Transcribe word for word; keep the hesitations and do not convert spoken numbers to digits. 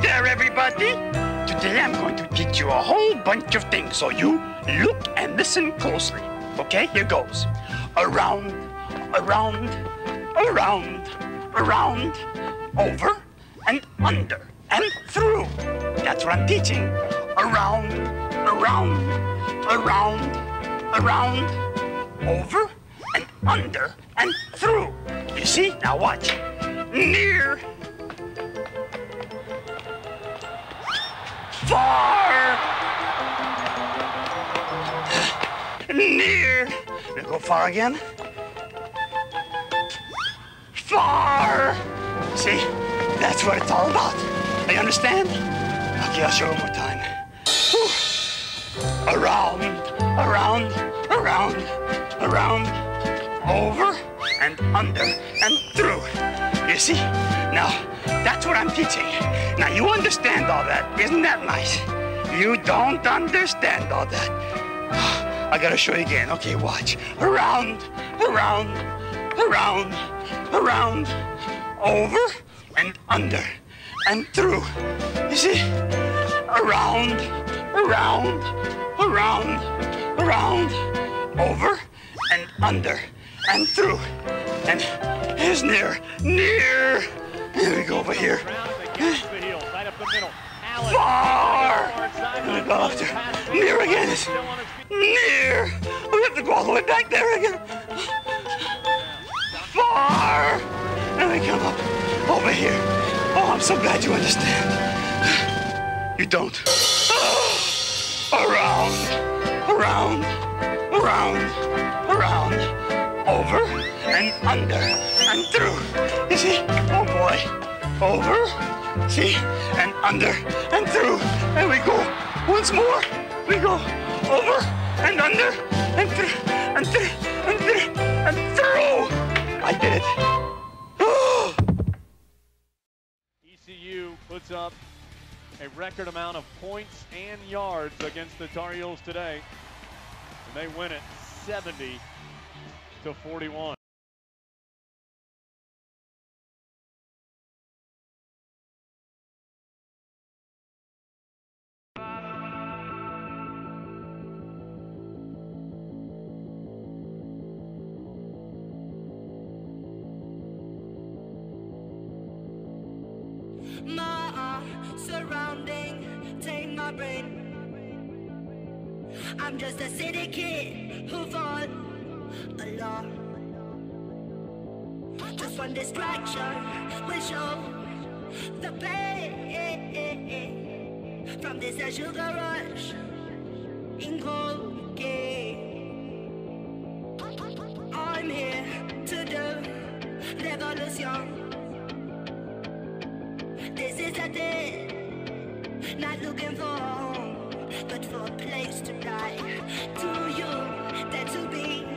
there, everybody. Today I'm going to teach you a whole bunch of things, so you look and listen closely. Okay, here goes. Around, around, around, around, over and under and through. That's what I'm teaching. Around, around, around, around, over and under and through. You see? Now watch. Near. Far. Near. Let's go far again. Far. See? That's what it's all about. You understand? Okay, I'll show you one more time. Whew. Around, around, around, around, over and under and through. You see? Now, that's what I'm teaching. Now, you understand all that. Isn't that nice? You don't understand all that. I gotta show you again. Okay, watch. Around, around, around, around, over and under and through. You see? Around, around, around, around, over and under and through. And here's near, near. Here we go over here. Far. Here we go up there. Near again. Near. We have to go all the way back there again. Far. And we come up over here. Oh, I'm so glad you understand. You don't. Oh. Around, around, around, around. Over and under and through. You see? Oh boy. Over, see, and under and through. And we go once more. We go over and under and through and through and through and through. I did it. E C U puts up a record amount of points and yards against the Tar Heels today. And they win it seventy to forty-one. My surrounding take my brain. I'm just a city kid who falls alone. Just one distraction will show the pain from this sugar rush in cold game. I'm here to do revolution. This is a day not looking for home, but for a place to die. To you, there to be.